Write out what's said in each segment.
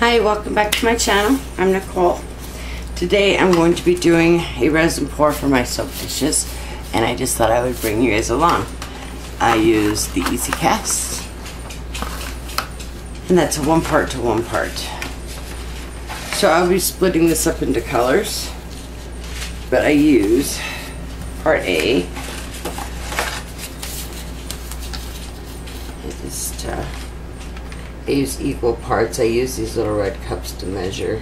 Hi, welcome back to my channel. I'm Nicole. Today I'm going to be doing a resin pour for my soap dishes, and I just thought I would bring you guys along. I use the Easy Cast, and that's a 1 part to 1 part. So I'll be splitting this up into colors, but I use part A. I use equal parts. I use these little red cups to measure.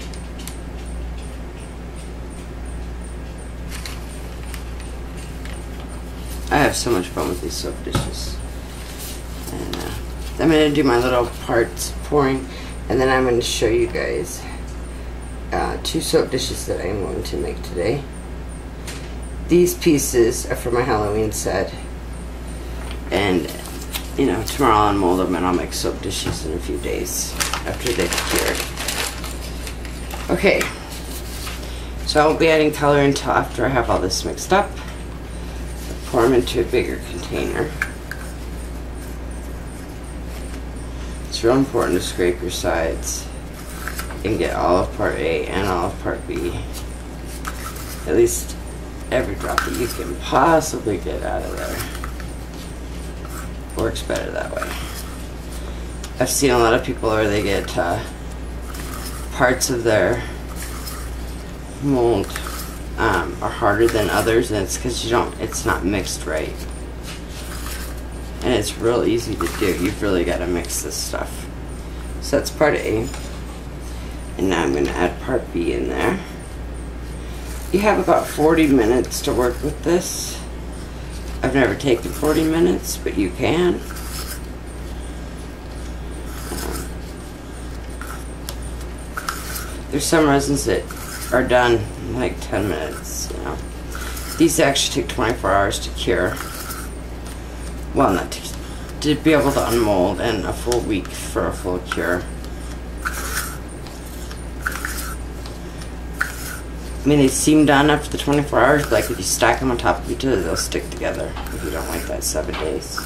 I have so much fun with these soap dishes. And, I'm going to do my little parts pouring, and then I'm going to show you guys 2 soap dishes that I'm going to make today. These pieces are for my Halloween set, and you know, tomorrow I'll unmold them and I'll make soap dishes in a few days after they've cured. Okay, so I won't be adding color until after I have all this mixed up. I'll pour them into a bigger container. It's real important to scrape your sides and get all of part A and all of part B. At least every drop that you can possibly get out of there. Works better that way. I've seen a lot of people where they get parts of their mold are harder than others, and it's because it's not mixed right. And it's real easy to do. You've really got to mix this stuff. So that's part A. And now I'm going to add part B in there. You have about 40 minutes to work with this. I've never taken 40 minutes, but you can. There's some resins that are done in like 10 minutes, you know. These actually take 24 hours to cure. Well, not to be able to unmold, and a full week for a full cure. I mean, they seem done after the 24 hours, but like if you stack them on top of each other, they'll stick together if you don't wait that 7 days.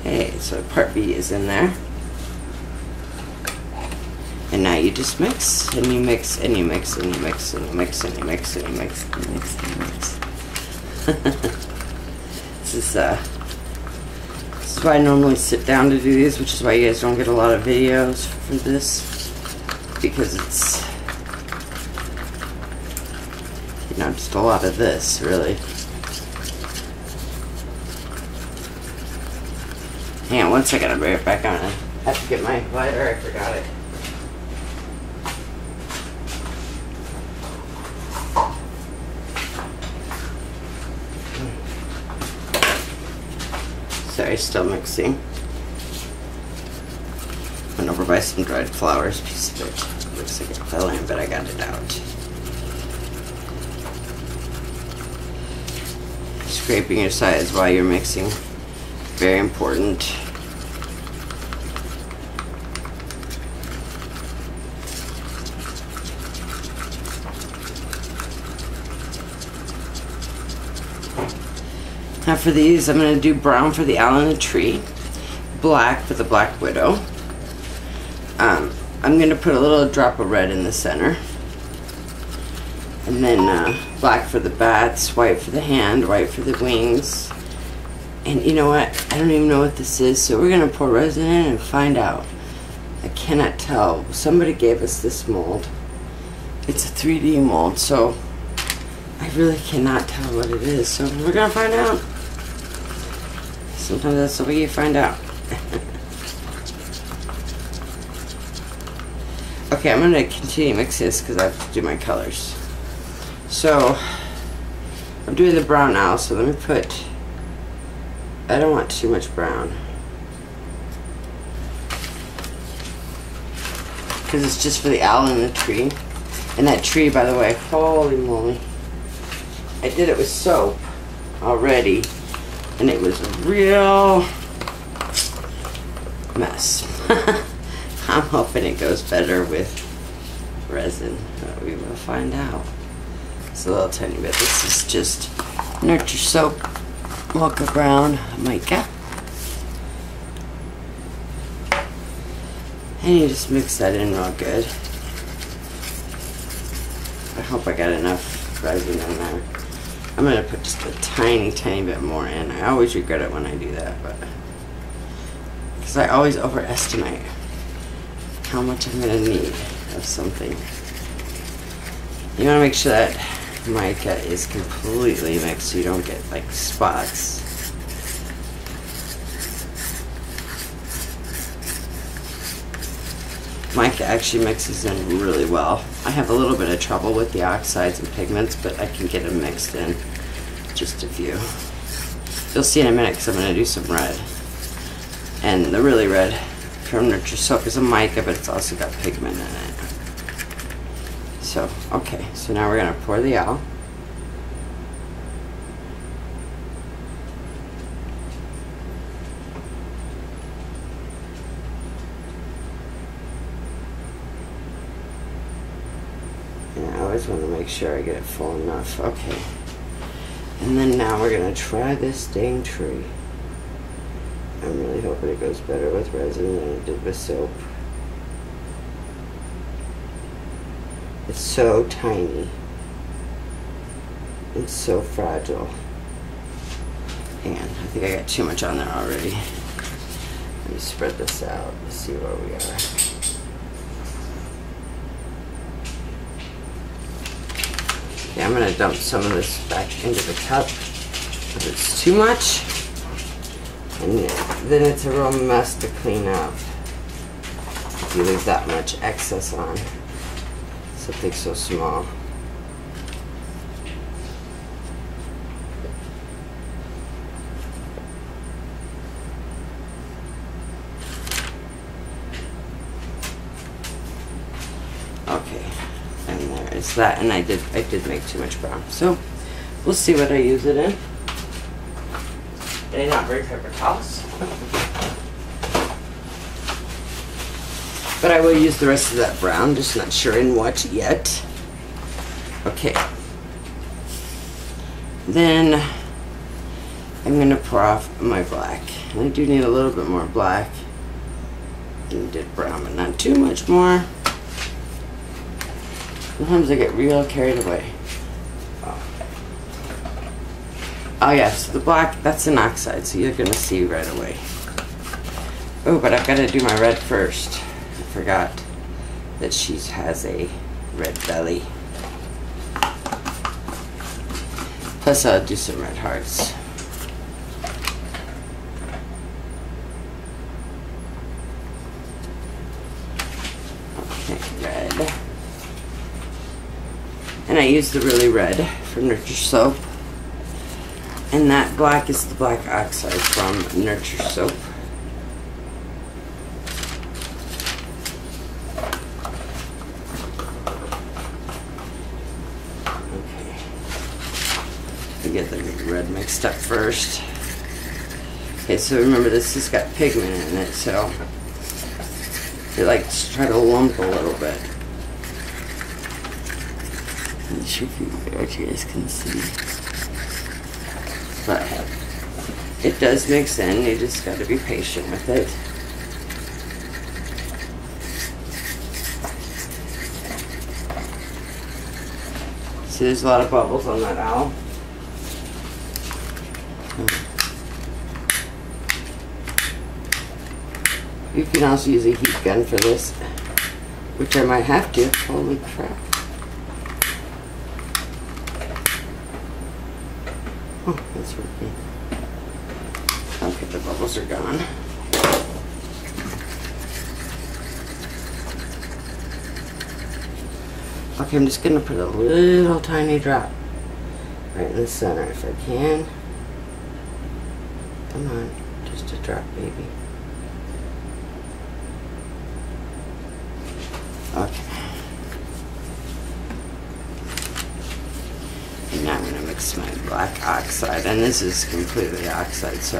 Okay, so part B is in there. And now you just mix, and you mix, and you mix, and you mix, and you mix, and you mix, and you mix, and you mix, and you mix. This is why I normally sit down to do these, which is why you guys don't get a lot of videos for this. Because it's, you know, just a lot of this, really. Hang on one second, I'll bring it back on. I have to get my lighter, I forgot it. Sorry, still mixing. Over by some dried flowers, piece of it. Looks like it fell in, but I got it out. Scraping your sides while you're mixing, very important. Now for these, I'm going to do brown for the owl and the tree, black for the black widow. I'm going to put a little drop of red in the center, and then black for the bats, white for the hand, white for the wings, and you know what, I don't even know what this is, so we're going to pour resin in and find out. I cannot tell. Somebody gave us this mold. It's a 3D mold, so I really cannot tell what it is, so we're going to find out. Sometimes that's the way you find out. Okay, I'm going to continue mixing this because I have to do my colors. So, I'm doing the brown now, so let me put, I don't want too much brown. Because it's just for the owl and the tree. And that tree, by the way, holy moly. I did it with soap already, and it was a real mess. I'm hoping it goes better with resin, but we will find out. It's a little tiny bit. This is just Nurture Soap, Mocha Brown Mica. And you just mix that in real good. I hope I got enough resin in there. I'm going to put just a tiny bit more in. I always regret it when I do that, but because I always overestimate how much I'm going to need of something. You want to make sure that mica is completely mixed so you don't get like spots. Mica actually mixes in really well. I have a little bit of trouble with the oxides and pigments, but I can get them mixed in, just a few. You'll see in a minute because I'm going to do some red. And the really red from Nurture Soap is a mica, but it's also got pigment in it. So, okay, so now we're going to pour the out. Want to make sure I get it full enough. Okay. And then now we're going to try this dang tree. I'm really hoping it goes better with resin than it did with soap. It's so tiny. It's so fragile. Hang on. I think I got too much on there already. Let me spread this out and see where we are. Yeah, I'm going to dump some of this back into the cup because it's too much, and then it's a real mess to clean up if you leave that much excess on something so small. That, and I did make too much brown, so we'll see what I use it in. Did I not bring paper towels? But I will use the rest of that brown, just not sure in what yet. Okay. Then I'm going to pour off my black. And I do need a little bit more black. And I did brown, but not too much more. Sometimes I get real carried away. Oh yeah, so the black, that's an oxide, so you're going to see right away. Oh, but I've got to do my red first. I forgot that she has a red belly. Plus I'll do some red hearts. And I use the really red from Nurture Soap. And that black is the black oxide from Nurture Soap. Okay. I get the red mixed up first. Okay, so remember this has got pigment in it, so I like to try to lump a little bit. I'm sure you guys can see. But it does mix in, you just gotta be patient with it. See, there's a lot of bubbles on that owl. You can also use a heat gun for this, which I might have to. Holy crap. Oh, that's working. Okay, the bubbles are gone. Okay, I'm just going to put a little tiny drop right in the center if I can. Come on, just a drop, baby. Okay. Now I'm going to mix my black oxide, and this is completely oxide, so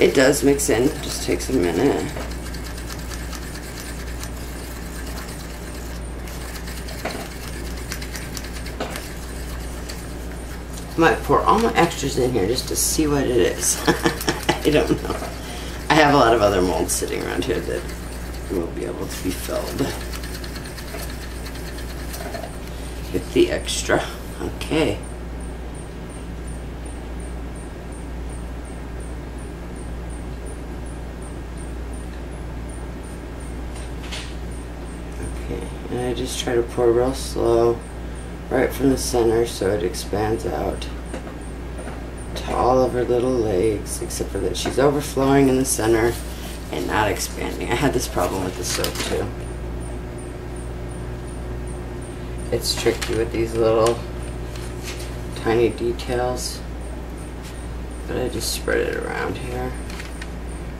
it does mix in, just takes a minute. I might pour all my extras in here just to see what it is. I don't know. I have a lot of other molds sitting around here that will be able to be filled with the extra. Okay. Okay, and I just try to pour real slow right from the center so it expands out to all of her little legs, except for that she's overflowing in the center and not expanding. I had this problem with the soap too. It's tricky with these little tiny details, but I just spread it around here,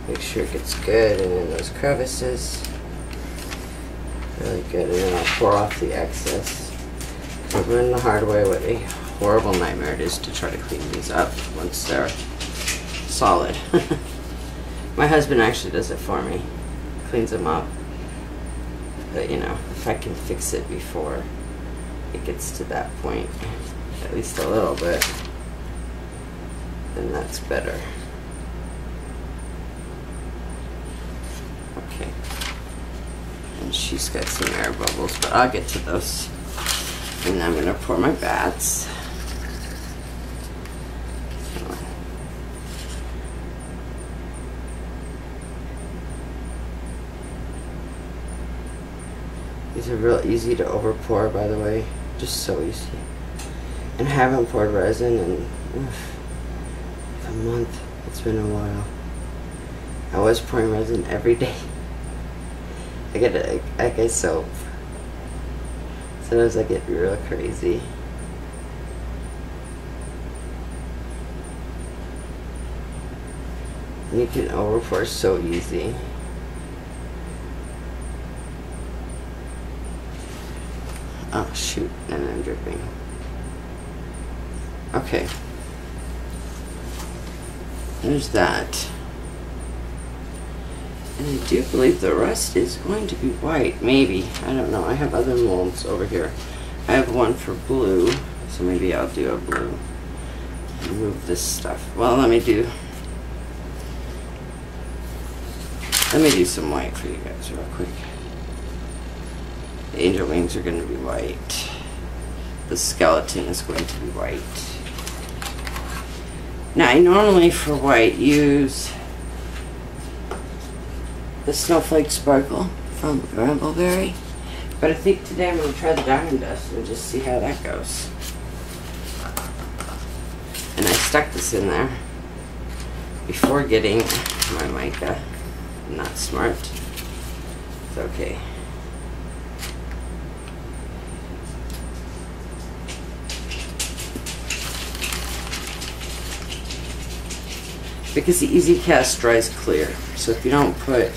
make sure it gets good and in those crevices really good, and then I'll pour off the excess. I've learned the hard way what a horrible nightmare it is to try to clean these up once they're solid. My husband actually does it for me, cleans them up, but you know, if I can fix it before it gets to that point, at least a little bit, then that's better. Okay, and she's got some air bubbles, but I'll get to those. And I'm gonna pour my bats. These are real easy to overpour, by the way, just so easy. And I haven't poured resin in a month. It's been a while. I was pouring resin every day. I get it. I get soap. Sometimes I get real crazy. And you can overpour so easy. Oh shoot! And I'm dripping. Okay, there's that, and I do believe the rest is going to be white, maybe, I don't know. I have other molds over here. I have one for blue, so maybe I'll do a blue. Remove this stuff. Well, let me do some white for you guys real quick. The angel wings are going to be white. The skeleton is going to be white. Now, I normally for white use the Snowflake Sparkle from Brambleberry, but I think today I'm going to try the Diamond Dust and just see how that goes. And I stuck this in there before getting my mica. Not smart. It's okay. Because the Easy Cast dries clear, so if you don't put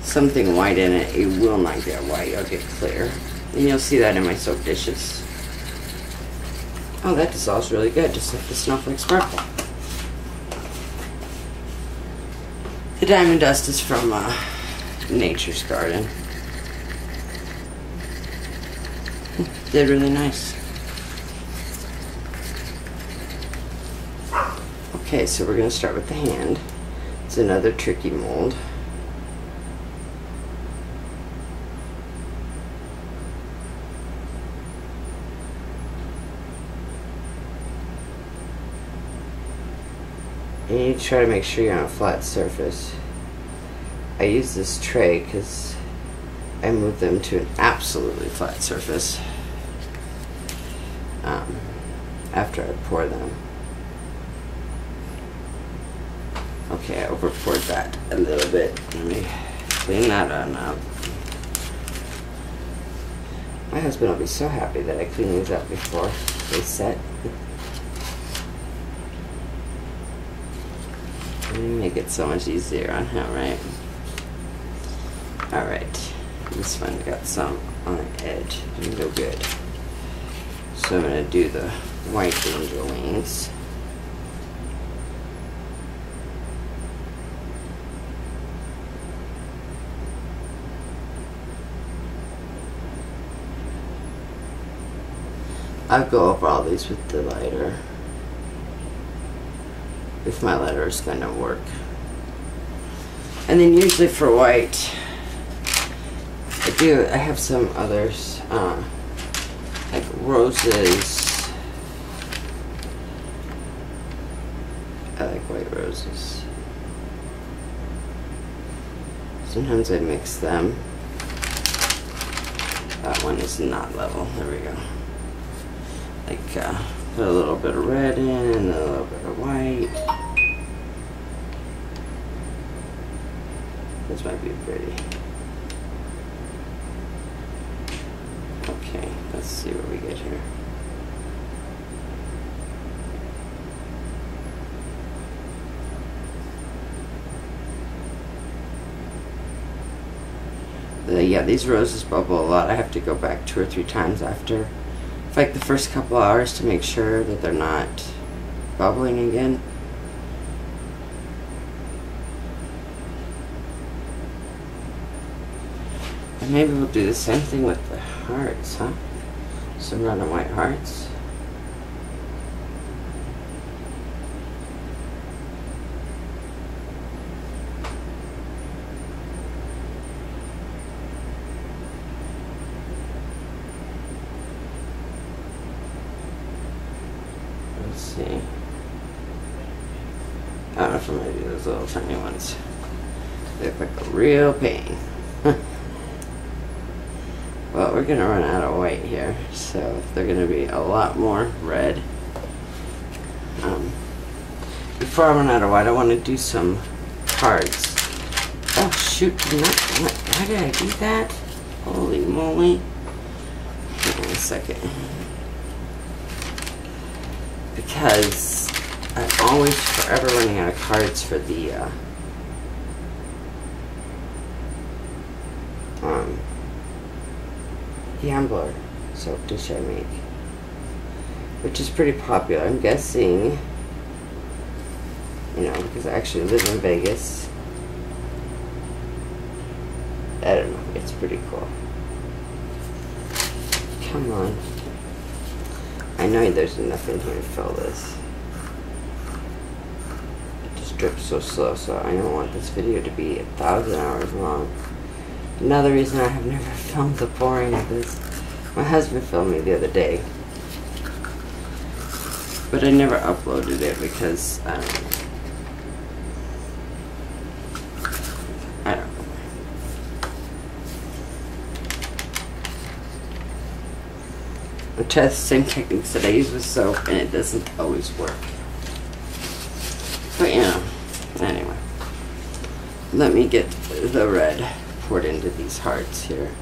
something white in it, it will not get white. It'll get clear, and you'll see that in my soap dishes. Oh, that dissolves really good, just like the Snowflake Sparkle. The Diamond Dust is from Nature's Garden. They're really nice. Okay, so we're going to start with the hand. It's another tricky mold. And you need to try to make sure you're on a flat surface. I use this tray because I move them to an absolutely flat surface after I pour them. Okay, I overpoured that a little bit. Let me clean that on up. My husband will be so happy that I cleaned these up before they set. Make it so much easier on him, right? Alright, this one got some on the edge. Didn't go good. So I'm going to do the white angel wings. I'll go over all these with the lighter, if my lighter is going to work. And then usually for white, I have some others, like roses. I like white roses. Sometimes I mix them. That one is not level. There we go. Like put a little bit of red in and a little bit of white. This might be pretty. Okay, let's see what we get here. Yeah, these roses bubble a lot. I have to go back 2 or 3 times after, like, the first couple hours to make sure that they're not bubbling again. And maybe we'll do the same thing with the hearts, huh? Some red and white hearts. Let's see. I don't know if I'm going to do those little tiny ones. They look like a real pain. Well, we're going to run out of white here, so they're going to be a lot more red. Before I run out of white, I want to do some cards. Oh, shoot. Why did I do that? Holy moly. Hold on a second. Because I'm always forever running out of cards for the Brambleberry soap dish I make, which is pretty popular. I'm guessing, you know, because I actually live in Vegas. I don't know, it's pretty cool. Come on. I know there's enough in here to fill this. It just drips so slow, so I don't want this video to be 1,000 hours long. Another reason I have never filmed the pouring of this. My husband filmed me the other day, but I never uploaded it because I don't know. I try the same techniques that I use with soap, and it doesn't always work. But you know, anyway, let me get the red poured into these hearts here.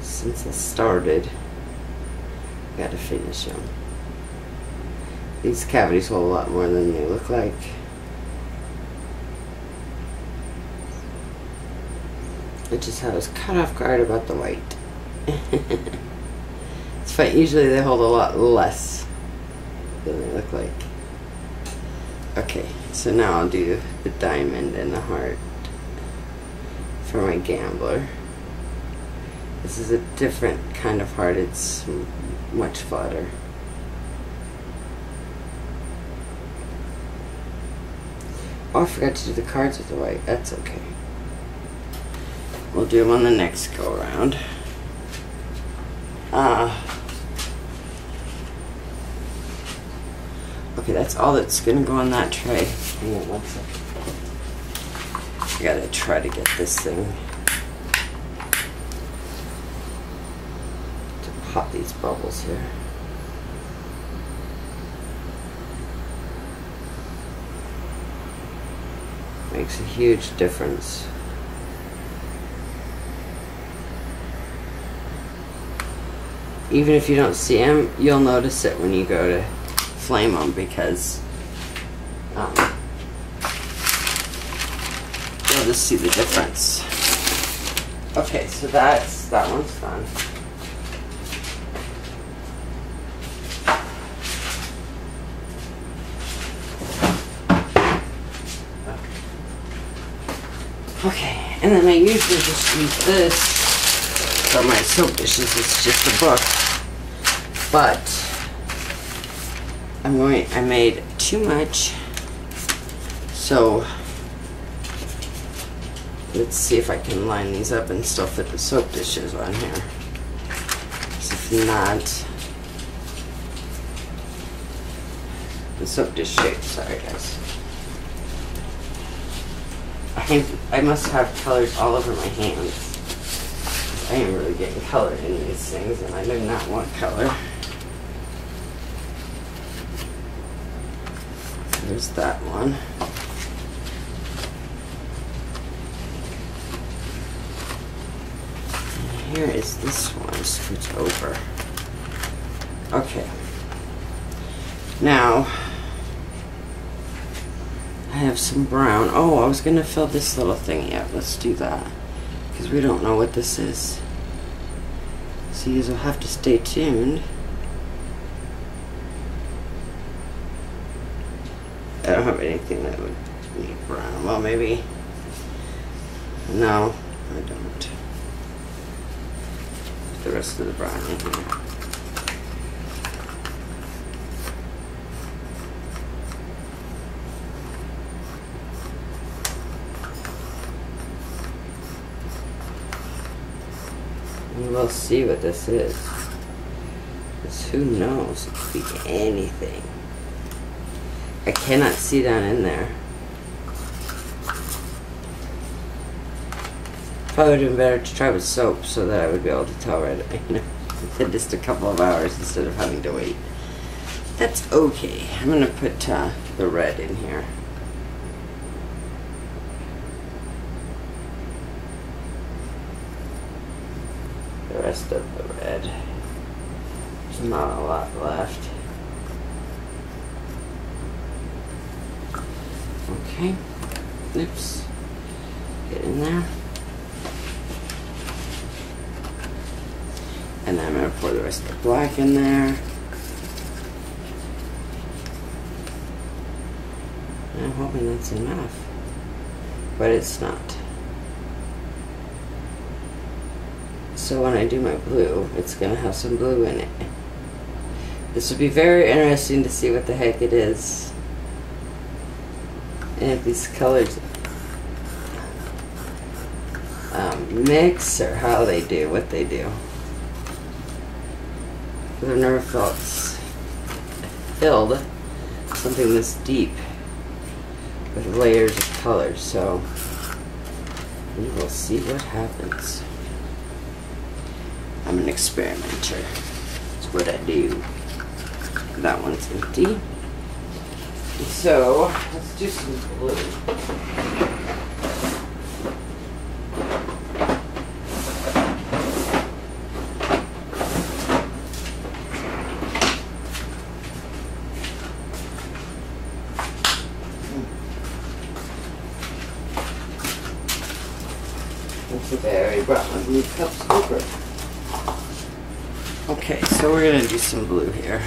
Since I started, I gotta finish them. These cavities hold a lot more than they look like. Which is how I was caught off guard about the white. It's fine, usually they hold a lot less than they look like. Okay, so now I'll do the diamond and the heart for my Brambleberry. This is a different kind of heart. It's much flatter. Oh, I forgot to do the cards with the white. That's okay. We'll do them on the next go around. Okay, that's all that's gonna go on that tray. Hang on one second. I gotta try to get this thing to pop these bubbles here. Makes a huge difference. Even if you don't see them, you'll notice it when you go to flame them, because you'll just see the difference. Okay, so that one's done. Okay, and then I usually just use this. So my soap dishes is just a book, but I made too much, So let's see if I can line these up and still fit the soap dishes on here. If not, the soap dish shape, sorry guys. I must have colors all over my hands. I am really getting color in these things and I do not want color. There's that one. Here is this one, switch over. Okay. Now, I have some brown. Oh, I was gonna fill this little thing up. Let's do that, because we don't know what this is. So you guys will have to stay tuned. I don't have anything that would need brown. Well, maybe. No, I don't. The rest of the brown in here. We will see what this is. Because who knows? It could be anything. I cannot see down in there. Probably would have been better to try with soap so that I would be able to tell right away, you know, within just a couple of hours instead of having to wait. That's okay. I'm going to put the red in here. The rest of the red. There's not a lot left. Okay. Oops. Get in there. And then I'm going to pour the rest of the black in there. And I'm hoping that's enough. But it's not. So when I do my blue, it's going to have some blue in it. This would be very interesting to see what the heck it is. And if these colors mix or how they do, what they do. I've never filled something this deep with layers of colors, so we will see what happens. I'm an experimenter. That's what I do. That one's empty. So let's do some blue. Cups over. Okay, so we're going to do some blue here.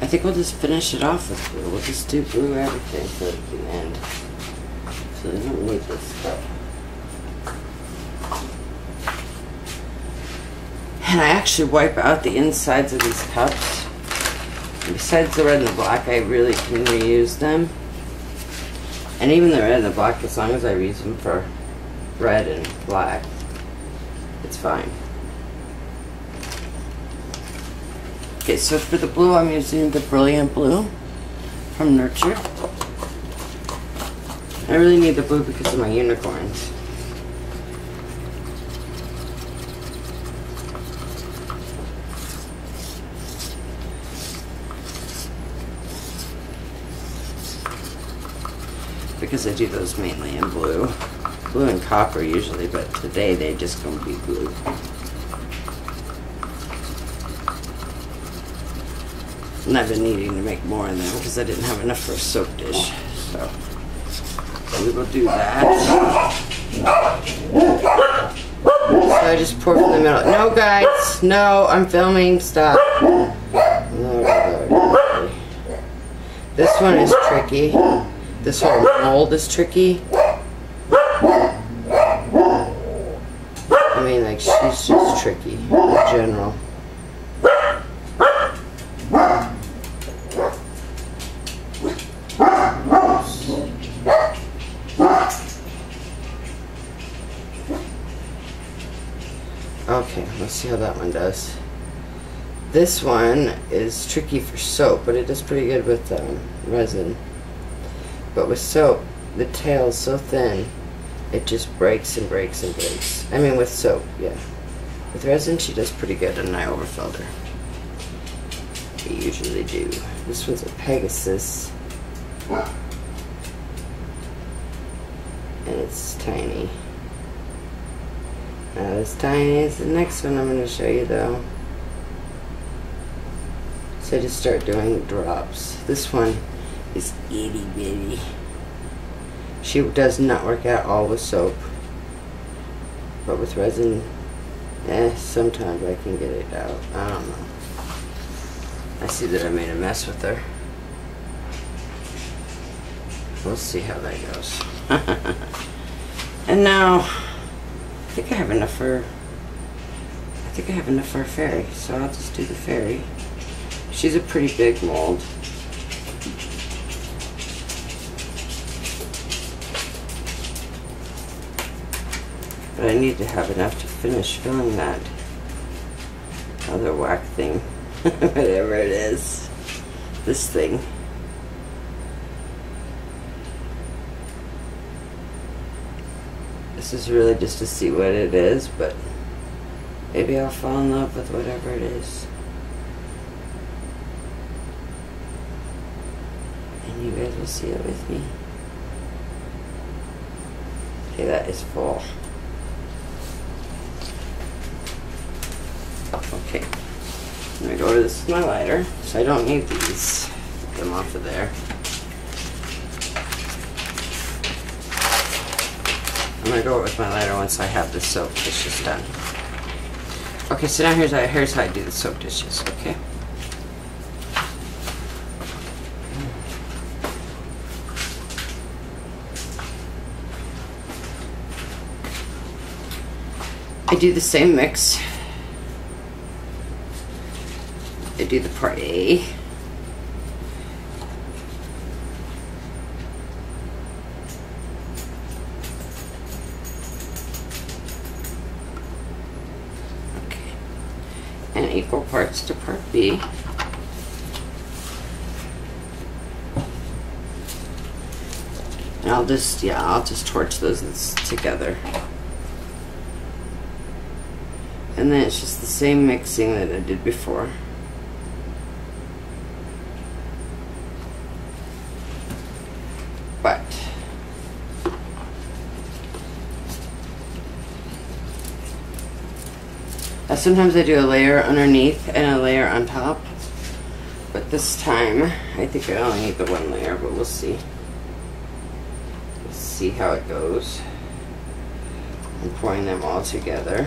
I think we'll just finish it off with blue. We'll just do blue everything so it can end. So we don't need this stuff. And I actually wipe out the insides of these cups. Besides the red and the black, I really can reuse them. And even the red and the black, as long as I reuse them for red and black, it's fine. Okay, so for the blue, I'm using the Brilliant Blue from Nurture. I really need the blue because of my unicorns. Because I do those mainly in blue. Blue and copper usually, but today they're just going to be blue. And I've been needing to make more in them because I didn't have enough for a soap dish. So, we will do that. So I just pour from the middle. No guys, no, I'm filming, stop. Lord. This one is tricky. This whole mold is tricky. I mean, like, she's just tricky in general. Okay, let's see how that one does. This one is tricky for soap, but it does pretty good with resin. But with soap, the tail is so thin, it just breaks and breaks and breaks. I mean with soap, yeah. With resin, she does pretty good, and I overfilled her. I usually do. This one's a Pegasus. And it's tiny. Not as tiny as the next one I'm going to show you, though. So I just start doing drops. This one is itty bitty. She does not work out all with soap, but with resin, sometimes I can get it out. I don't know. I see that I made a mess with her. We'll see how that goes. And now, I think I have enough for. I think I have enough for a fairy, so I'll just do the fairy. She's a pretty big mold. But I need to have enough to finish filling that other whack thing. Whatever it is. This thing. This is really just to see what it is, but maybe I'll fall in love with whatever it is. You guys will see it with me. Okay, that is full. Okay, I'm gonna go to this my lighter, so I don't need these. Get them off of there. I'm gonna go with my lighter once I have the soap dishes done. Okay, so now here's how I do the soap dishes. Okay. I do the same mix. I do the part A. Okay. And equal parts to part B. And I'll just torch those together. And then it's just the same mixing that I did before. But sometimes I do a layer underneath and a layer on top. But this time, I think I only need the one layer, but we'll see. Let's see how it goes. I'm pouring them all together,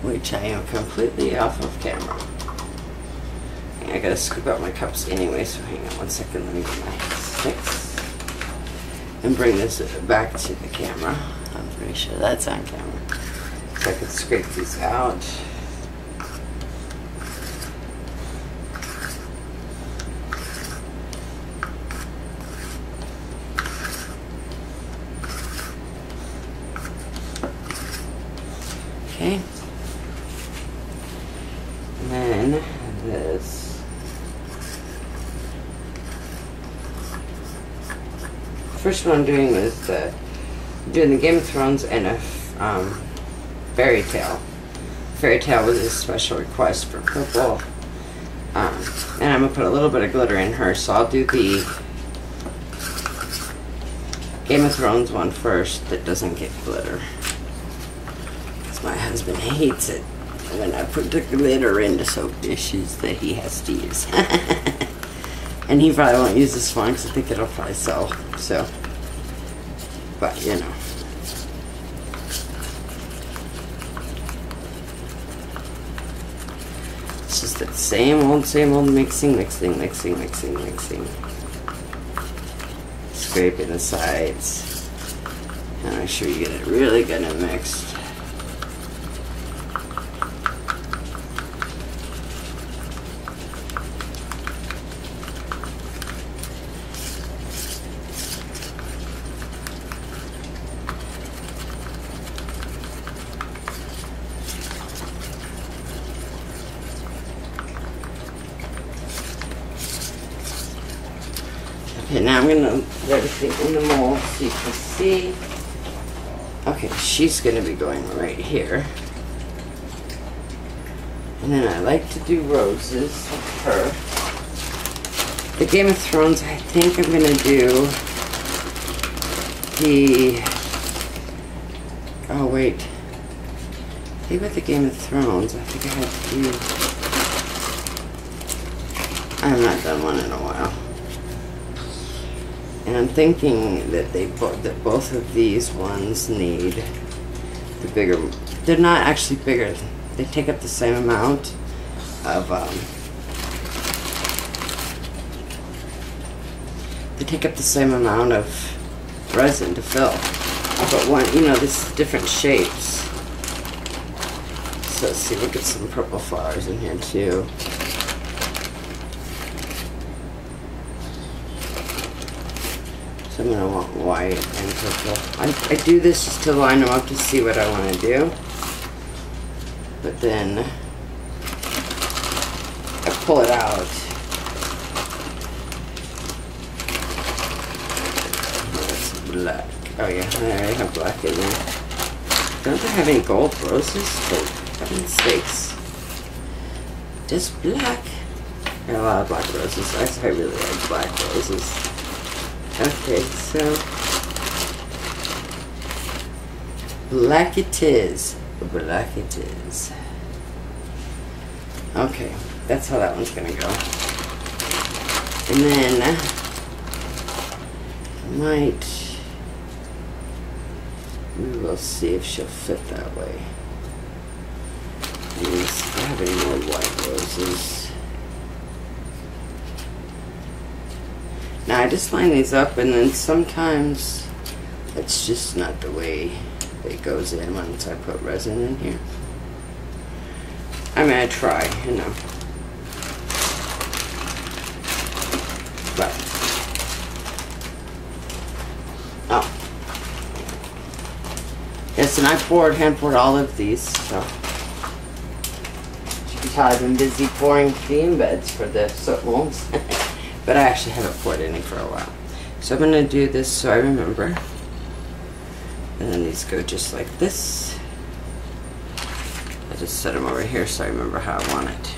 which I am completely off of camera. I gotta scoop out my cups anyway, so hang on one second, let me get my sticks and bring this back to the camera. I'm pretty sure that's on camera. So I can scrape these out. Okay. And then this first one I'm doing is doing the Game of Thrones and a fairy tale. Fairy tale was a special request for purple, and I'm gonna put a little bit of glitter in her, so I'll do the Game of Thrones one first that doesn't get glitter. My husband hates it when I put the glitter into soap dishes that he has to use. And he probably won't use this one because I think it'll probably sell. So, but you know. It's just that same old mixing. Scraping the sides. And make sure you get it really good and mixed. Now I'm going to let it sit in the mold so you can see. Okay, she's going to be going right here. And then I like to do roses with her. The Game of Thrones, I think I'm going to do the... Oh, wait. I think with the Game of Thrones, I think I have to do... I have not done one in a while. And I'm thinking that both of these ones need the bigger. They're not actually bigger. They take up the same amount of. They take up the same amount of resin to fill, but one, you know, this is different shapes. So let's see, we'll get some purple flowers in here too. I'm going to want white and purple. I do this just to line them up to see what I want to do. But then I pull it out. That's black. Oh yeah, I already have black in there. Don't they have any gold roses? For heaven's sakes. Just black. I got a lot of black roses. I really like black roses. Okay, so black it is. Black it is. Okay, that's how that one's gonna go. And then we will see if she'll fit that way. Unless I have any more white roses. Now I just line these up, and then sometimes that's just not the way it goes in once I put resin in here. I mean, I try, you know. But oh, yes, and I hand poured all of these. So you can tell I've been busy pouring theme beds for the soap molds. But I actually haven't poured any for a while. So I'm going to do this so I remember. And then these go just like this. I just set them over here so I remember how I want it.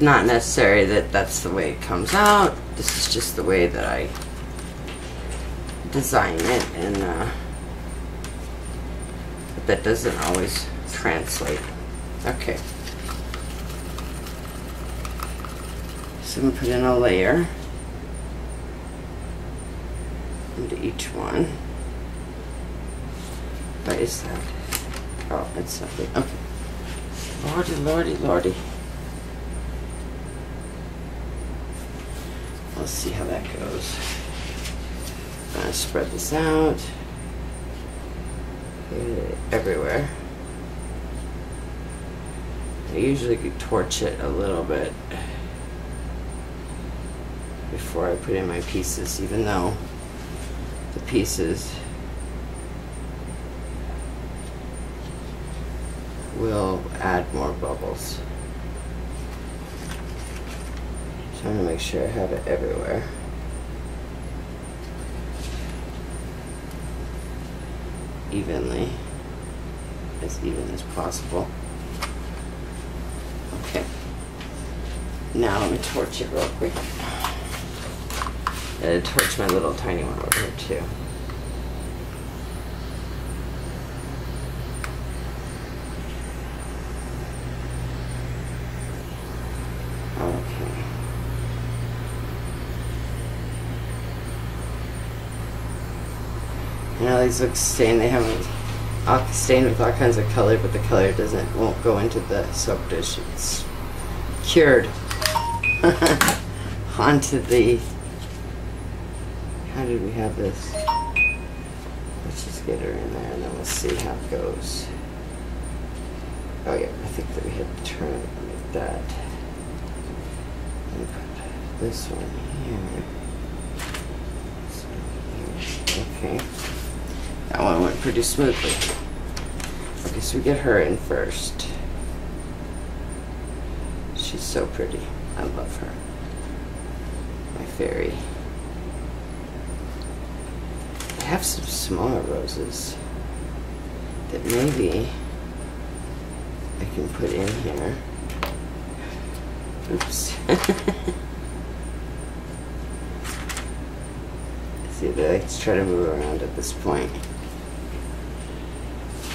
Not necessary that that's the way it comes out. This is just the way that I design it. And that doesn't always translate. Okay. So I'm going to put in a layer into each one. What is that? Oh, it's something. Okay. Lordy, lordy, lordy. Let's see how that goes. I'm going to spread this out everywhere. I usually could torch it a little bit before I put in my pieces, even though the pieces will add more bubbles. I'm trying to make sure I have it everywhere. Evenly, as even as possible. Okay. Now let me torch it real quick. And I torch my little tiny one over here too. Okay. Now these look stained. They haven't stained with all kinds of color, but the color won't go into the soap dish. It's cured onto the. How did we have this? Let's just get her in there and then we'll see how it goes. Oh yeah, I think that we had to turn it like that. And put this one here. This one here. Okay. That one went pretty smoothly. Okay, so we get her in first. She's so pretty. I love her. Brambleberry. I have some smaller roses that maybe I can put in here. Oops. See, they like to try to move around at this point.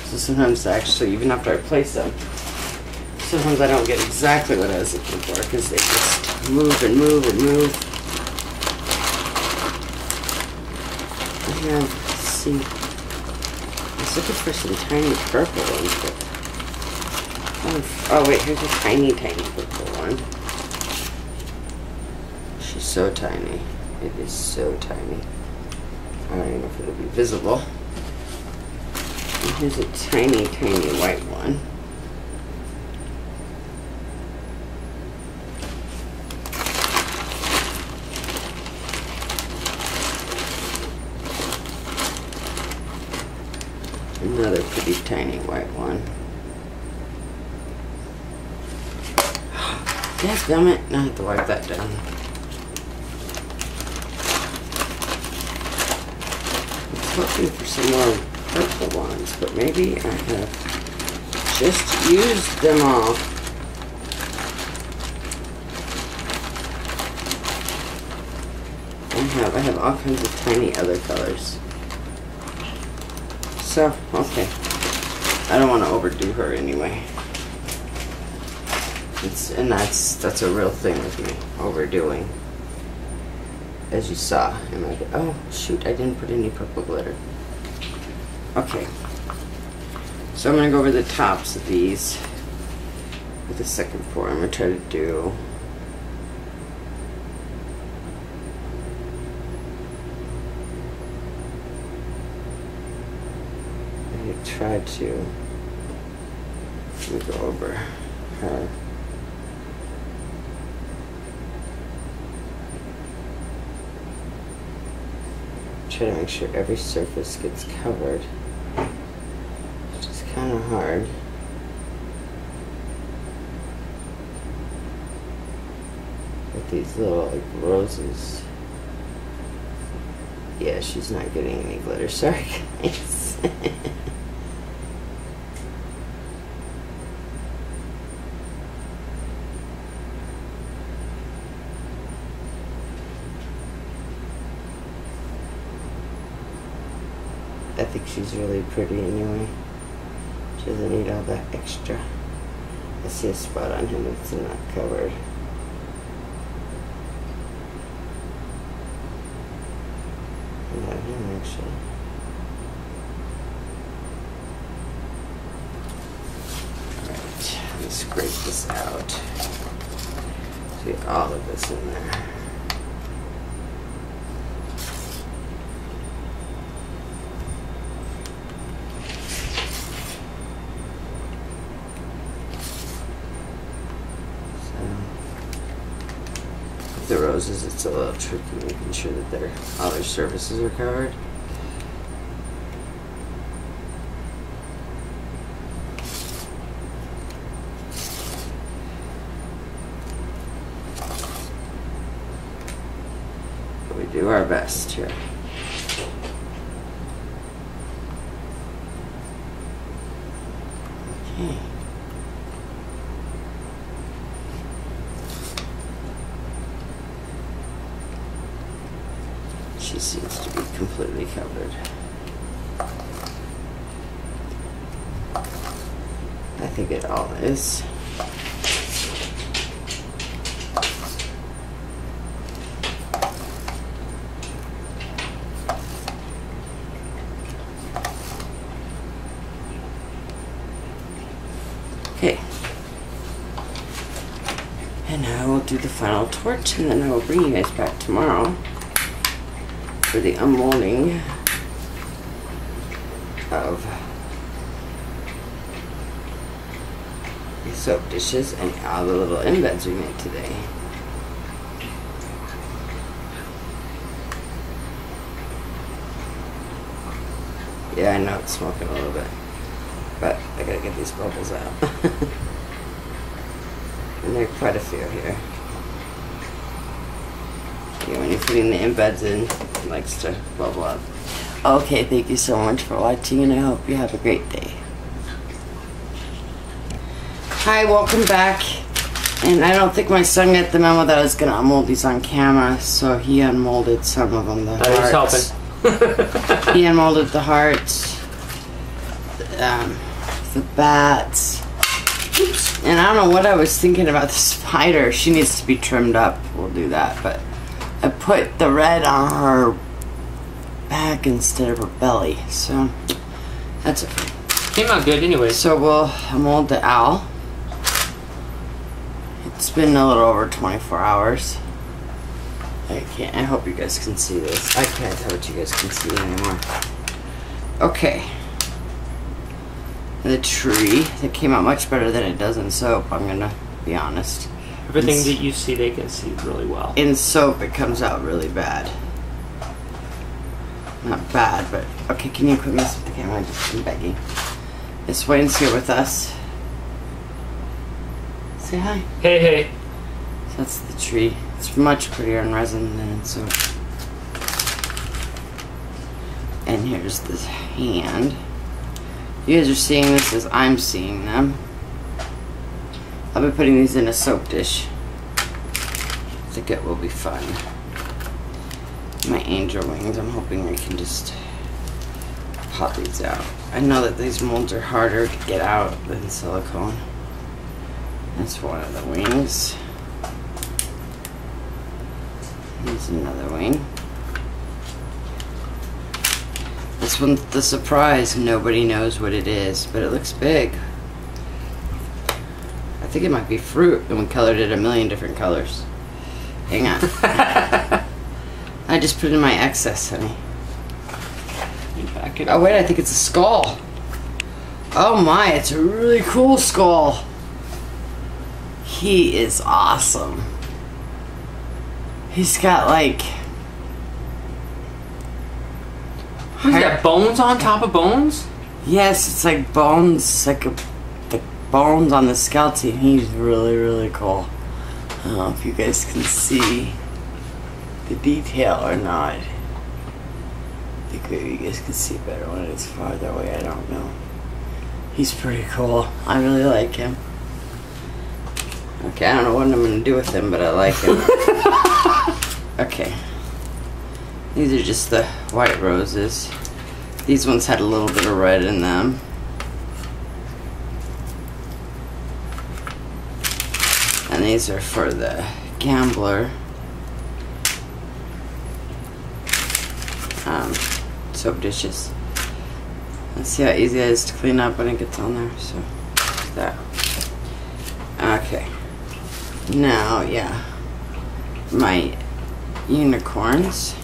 So sometimes actually, even after I place them, sometimes I don't get exactly what I was looking for because they just move and move and move. Yeah, let's see. I was looking for some tiny purple ones, but oh wait, here's a tiny, tiny purple one. She's so tiny. It is so tiny. I don't even know if it'll be visible. And here's a tiny, tiny white one. Another pretty tiny white one. Yes, damn it! Now I have to wipe that down. I was looking for some more purple ones, but maybe I have just used them all. I have all kinds of tiny other colors. So, okay. I don't want to overdo her anyway. And that's a real thing with me, overdoing. As you saw. And I, oh, shoot, I didn't put any purple glitter. Okay. So I'm going to go over the tops of these with the second pour. I'm going to try to do... Let me go over her. Try to make sure every surface gets covered, which is kind of hard. With these little like roses. Yeah, she's not getting any glitter. Sorry, guys. I think she's really pretty anyway. She doesn't need all that extra. I see a spot on him that's not covered. Not him actually. Alright, let me scrape this out. See all of this in there. The roses, it's a little tricky making sure that all their surfaces are covered. But we do our best here. Okay. She seems to be completely covered. I think it all is. Okay. And now we'll do the final torch, and then I will bring you guys back tomorrow for the unmolding of the soap dishes and all the little embeds we made today. Yeah, I know it's smoking a little bit, but I gotta get these bubbles out. And there are quite a few here. Okay, when you're putting the embeds in, it likes to bubble up. Okay, thank you so much for watching, and I hope you have a great day. Hi, welcome back. And I don't think my son got the memo that I was going to unmold these on camera, so he unmolded some of them. He unmolded the hearts, the bats, and I don't know what I was thinking about the spider. She needs to be trimmed up. We'll do that, but I put the red on her back instead of her belly, so that's it. Came out good anyway. So we'll unmold the owl. It's been a little over 24 hours. I hope you guys can see this. I can't tell what you guys can see anymore. Okay. The tree, that came out much better than it does in soap, I'm gonna be honest. Everything that you see, they can see really well. In soap, it comes out really bad. Not bad, but... Okay, can you quit messing with the camera? I'm begging. Miss Wayne's here with us. Say hi. Hey, hey. So that's the tree. It's much prettier in resin than in soap. And here's the hand. You guys are seeing this as I'm seeing them. I'll be putting these in a soap dish. I think it will be fun. My angel wings, I'm hoping I can just pop these out. I know that these molds are harder to get out than silicone. That's one of the wings. Here's another wing. This one's the surprise. Nobody knows what it is, but it looks big. I think it might be fruit, and we colored it a million different colors. Hang on. I just put in my excess, honey. Oh wait, I think it's a skull. Oh my, it's a really cool skull. He is awesome. He's got like... He's got bones on top of bones? Yes, it's like bones, like the bones on the skeleton. He's really, really cool. I don't know if you guys can see the detail or not. I think maybe you guys can see better when it's farther away, I don't know. He's pretty cool. I really like him. Okay, I don't know what I'm going to do with him, but I like him. Okay, these are just the white roses. These ones had a little bit of red in them. And these are for the gambler. Soap dishes. Let's see how easy it is to clean up when it gets on there, so that. Okay, now, yeah, my unicorns.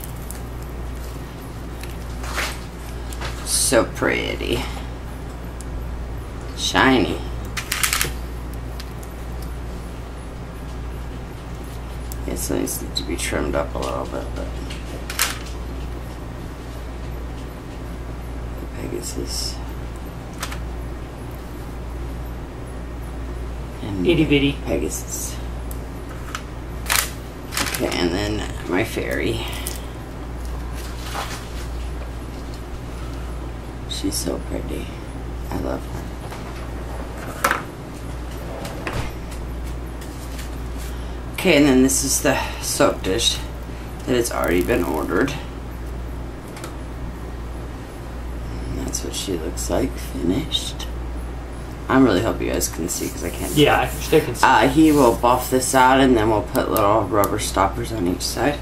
So pretty. Shiny. Yes, these need to be trimmed up a little bit, but the Pegasus. And itty bitty Pegasus. Okay, and then my fairy. She's so pretty. I love her. Okay, and then this is the soap dish that has already been ordered. And that's what she looks like, finished. I really hope you guys can see because I can't. Yeah, I sure can see. He will buff this out, and then we'll put little rubber stoppers on each side,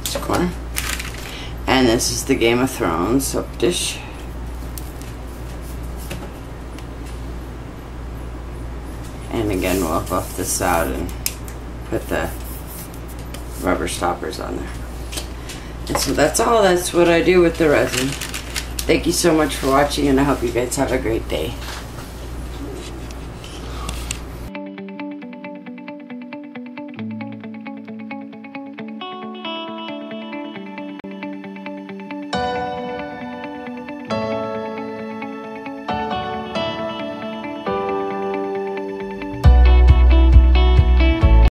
each corner. And this is the Game of Thrones soap dish. And again, we'll buff this out and put the rubber stoppers on there. And so that's all. That's what I do with the resin. Thank you so much for watching, and I hope you guys have a great day.